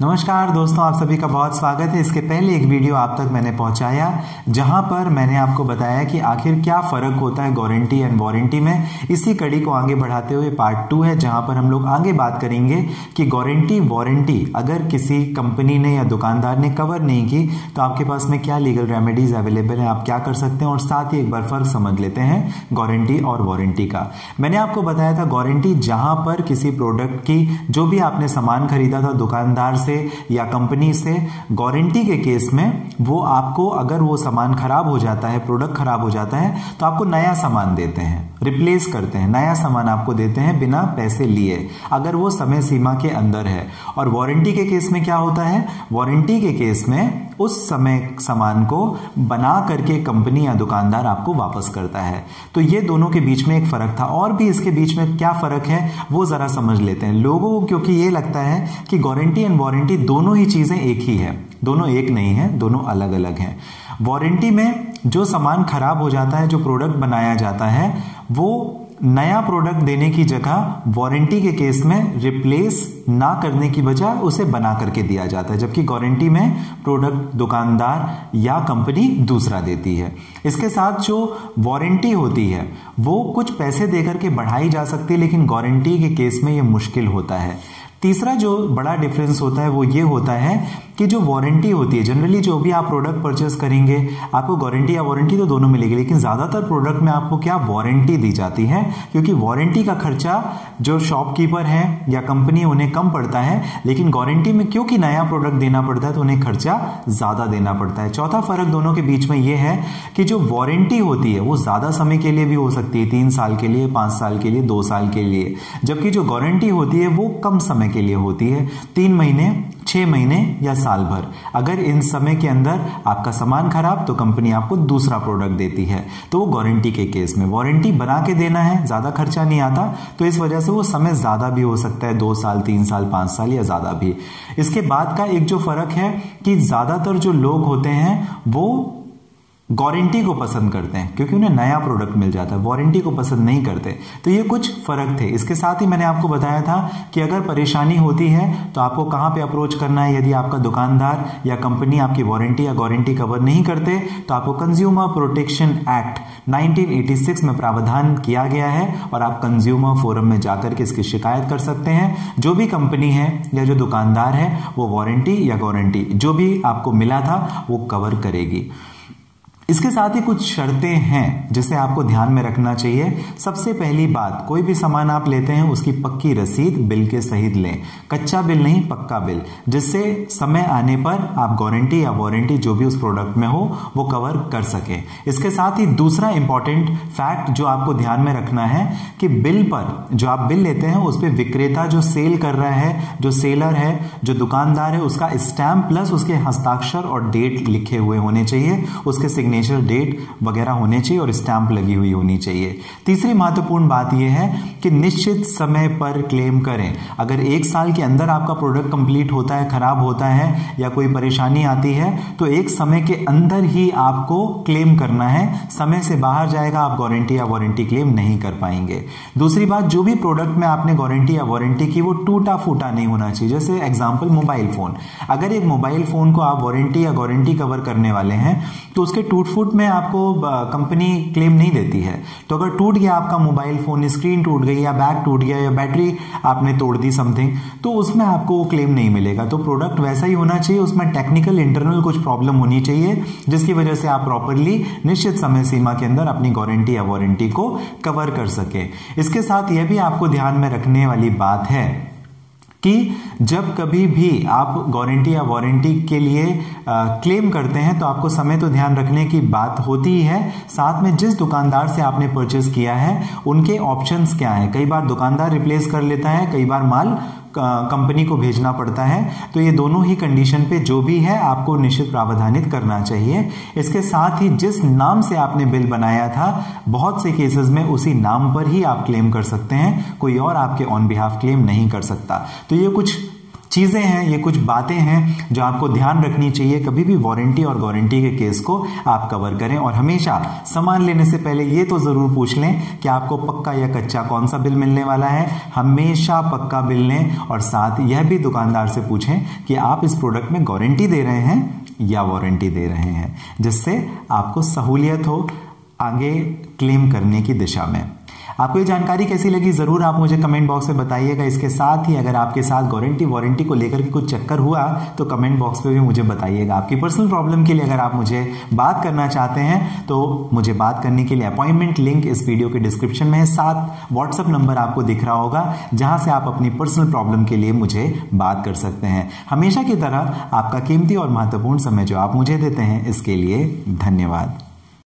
नमस्कार दोस्तों, आप सभी का बहुत स्वागत है। इसके पहले एक वीडियो आप तक मैंने पहुंचाया जहां पर मैंने आपको बताया कि आखिर क्या फ़र्क होता है गारंटी एंड वारंटी में। इसी कड़ी को आगे बढ़ाते हुए पार्ट 2 है जहां पर हम लोग आगे बात करेंगे कि गारंटी वारंटी अगर किसी कंपनी ने या दुकानदार ने कवर नहीं की तो आपके पास में क्या लीगल रेमेडीज़ अवेलेबल हैं, आप क्या कर सकते हैं। और साथ ही एक बार फ़र्क समझ लेते हैं गारंटी और वारंटी का। मैंने आपको बताया था गारंटी जहाँ पर किसी प्रोडक्ट की जो भी आपने सामान खरीदा था दुकानदार या कंपनी से, गारंटी के केस में वो आपको अगर वो सामान खराब हो जाता है, प्रोडक्ट खराब हो जाता है तो आपको नया सामान देते हैं, रिप्लेस करते हैं, नया सामान आपको देते हैं बिना पैसे लिए अगर वो समय सीमा के अंदर है। और वारंटी के केस में क्या होता है, वारंटी के केस में उस समय सामान को बना करके कंपनी या दुकानदार आपको वापस करता है। तो ये दोनों के बीच में एक फ़र्क था। और भी इसके बीच में क्या फ़र्क है वो ज़रा समझ लेते हैं लोगों को, क्योंकि ये लगता है कि गारंटी एंड वारंटी दोनों ही चीज़ें एक ही है। दोनों एक नहीं है, दोनों अलग अलग हैं। वारंटी में जो सामान खराब हो जाता है, जो प्रोडक्ट बनाया जाता है, वो नया प्रोडक्ट देने की जगह वारंटी के केस में रिप्लेस ना करने की बजाय उसे बना करके दिया जाता है, जबकि गारंटी में प्रोडक्ट दुकानदार या कंपनी दूसरा देती है। इसके साथ जो वारंटी होती है वो कुछ पैसे दे करके बढ़ाई जा सकती है, लेकिन गारंटी के केस में ये मुश्किल होता है। तीसरा जो बड़ा डिफरेंस होता है वो ये होता है कि जो वारंटी होती है, जनरली जो भी आप प्रोडक्ट परचेस करेंगे आपको गारंटी या वारंटी तो दोनों मिलेगी, लेकिन ज़्यादातर प्रोडक्ट में आपको क्या वारंटी दी जाती है, क्योंकि वारंटी का खर्चा जो शॉपकीपर है या कंपनी उन्हें कम पड़ता है, लेकिन गारंटी में क्योंकि नया प्रोडक्ट देना पड़ता है तो उन्हें खर्चा ज़्यादा देना पड़ता है। चौथा फ़र्क दोनों के बीच में ये है कि जो वारंटी होती है वो ज़्यादा समय के लिए भी हो सकती है, 3 साल के लिए, 5 साल के लिए, 2 साल के लिए, जबकि जो गारंटी होती है वो कम समय के लिए होती है, 3 महीने, 6 महीने या साल भर। अगर इन समय के अंदर आपका सामान खराब तो कंपनी आपको दूसरा प्रोडक्ट देती है, तो वो गारंटी के केस में। वारंटी बना के देना है, ज़्यादा खर्चा नहीं आता, तो इस वजह से वो समय ज़्यादा भी हो सकता है, 2 साल, 3 साल, 5 साल या ज़्यादा भी। इसके बाद का एक जो फ़र्क है कि ज़्यादातर जो लोग होते हैं वो गारंटी को पसंद करते हैं क्योंकि उन्हें नया प्रोडक्ट मिल जाता है, वारंटी को पसंद नहीं करते। तो ये कुछ फ़र्क थे। इसके साथ ही मैंने आपको बताया था कि अगर परेशानी होती है तो आपको कहाँ पे अप्रोच करना है। यदि आपका दुकानदार या कंपनी आपकी वारंटी या गारंटी कवर नहीं करते तो आपको कंज्यूमर प्रोटेक्शन एक्ट 1986 में प्रावधान किया गया है और आप कंज्यूमर फोरम में जाकर के इसकी शिकायत कर सकते हैं। जो भी कंपनी है या जो दुकानदार है वो वारंटी या गारंटी जो भी आपको मिला था वो कवर करेगी। इसके साथ ही कुछ शर्तें हैं जिसे आपको ध्यान में रखना चाहिए। सबसे पहली बात, कोई भी सामान आप लेते हैं उसकी पक्की रसीद बिल के सहित लें, कच्चा बिल नहीं, पक्का बिल, जिससे समय आने पर आप गारंटी या वारंटी जो भी उस प्रोडक्ट में हो वो कवर कर सकें। इसके साथ ही दूसरा इंपॉर्टेंट फैक्ट जो आपको ध्यान में रखना है कि बिल पर जो आप बिल लेते हैं उस पर विक्रेता जो सेल कर रहा है, जो सेलर है, जो दुकानदार है, उसका स्टैम्प प्लस उसके हस्ताक्षर और डेट लिखे हुए होने चाहिए, उसके सिग्नेचर, डेट वगैरह होने चाहिए और स्टैंप लगी हुई होनी चाहिए। तीसरी महत्वपूर्ण बात यह है कि निश्चित समय पर क्लेम करें। अगर 1 साल के अंदर आपका प्रोडक्ट कंप्लीट होता है, खराब होता है या कोई परेशानी आती है तो एक समय के अंदर ही आपको क्लेम करना है। समय से बाहर जाएगा आप गारंटी या वारंटी क्लेम नहीं कर पाएंगे। दूसरी बात, जो भी प्रोडक्ट में आपने गारंटी या वारंटी की वो टूटा फूटा नहीं होना चाहिए। जैसे एग्जाम्पल मोबाइल फोन, अगर एक मोबाइल फोन को आप वारंटी या गारंटी कवर करने वाले हैं तो उसके टूट-फूट में आपको कंपनी क्लेम नहीं देती है। तो अगर टूट गया आपका मोबाइल फोन, स्क्रीन टूट गई या बैक टूट गया या बैटरी आपने तोड़ दी समथिंग, तो उसमें आपको वो क्लेम नहीं मिलेगा। तो प्रोडक्ट वैसा ही होना चाहिए, उसमें टेक्निकल इंटरनल कुछ प्रॉब्लम होनी चाहिए जिसकी वजह से आप प्रॉपरली निश्चित समय सीमा के अंदर अपनी गारंटी या वारंटी को कवर कर सकें। इसके साथ यह भी आपको ध्यान में रखने वाली बात है कि जब कभी भी आप गारंटी या वारंटी के लिए क्लेम करते हैं तो आपको समय तो ध्यान रखने की बात होती ही है, साथ में जिस दुकानदार से आपने परचेस किया है उनके ऑप्शंस क्या हैं। कई बार दुकानदार रिप्लेस कर लेता है, कई बार माल कंपनी को भेजना पड़ता है, तो ये दोनों ही कंडीशन पे जो भी है आपको निश्चित प्रावधानित करना चाहिए। इसके साथ ही जिस नाम से आपने बिल बनाया था बहुत से केसेस में उसी नाम पर ही आप क्लेम कर सकते हैं, कोई और आपके ऑन बिहाफ क्लेम नहीं कर सकता। तो ये कुछ चीज़ें हैं, ये कुछ बातें हैं जो आपको ध्यान रखनी चाहिए कभी भी वारंटी और गारंटी के केस को आप कवर करें। और हमेशा सामान लेने से पहले ये तो ज़रूर पूछ लें कि आपको पक्का या कच्चा कौन सा बिल मिलने वाला है। हमेशा पक्का बिल लें और साथ यह भी दुकानदार से पूछें कि आप इस प्रोडक्ट में गारंटी दे रहे हैं या वारंटी दे रहे हैं, जिससे आपको सहूलियत हो आगे क्लेम करने की दिशा में। आपको ये जानकारी कैसी लगी ज़रूर आप मुझे कमेंट बॉक्स में बताइएगा। इसके साथ ही अगर आपके साथ गारंटी वारंटी को लेकर के कुछ चक्कर हुआ तो कमेंट बॉक्स पे भी मुझे बताइएगा। आपकी पर्सनल प्रॉब्लम के लिए अगर आप मुझे बात करना चाहते हैं तो मुझे बात करने के लिए अपॉइंटमेंट लिंक इस वीडियो के डिस्क्रिप्शन में है, साथ व्हाट्सअप नंबर आपको दिख रहा होगा जहाँ से आप अपनी पर्सनल प्रॉब्लम के लिए मुझे बात कर सकते हैं। हमेशा की तरह आपका कीमती और महत्वपूर्ण समय जो आप मुझे देते हैं इसके लिए धन्यवाद।